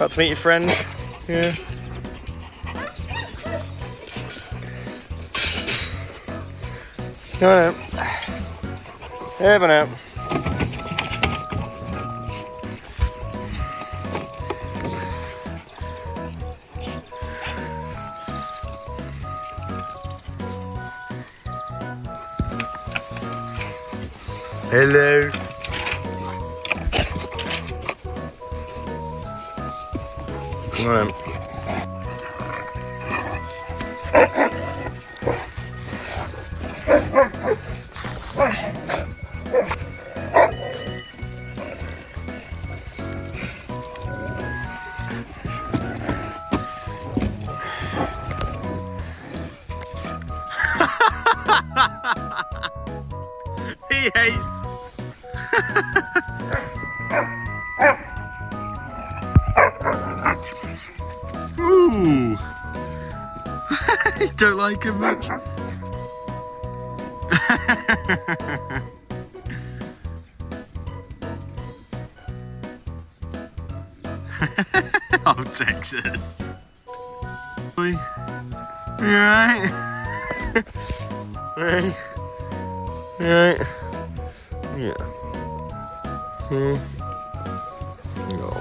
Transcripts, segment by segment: About to meet your friend. Yeah. All right. Heaven out. Hello. Come on. He hates. Ooh. I don't like him much. Oh, Texas. You alright? Hey. You alright? Yeah. Hmm. No.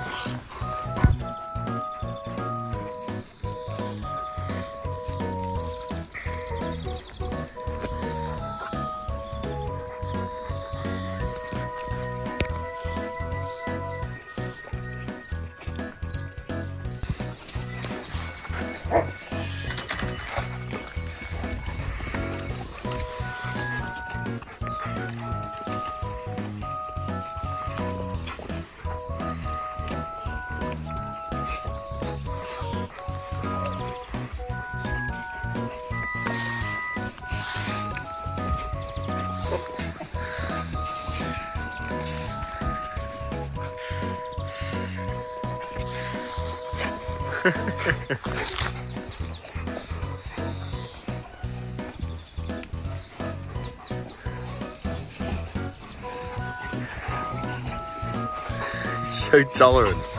So tolerant.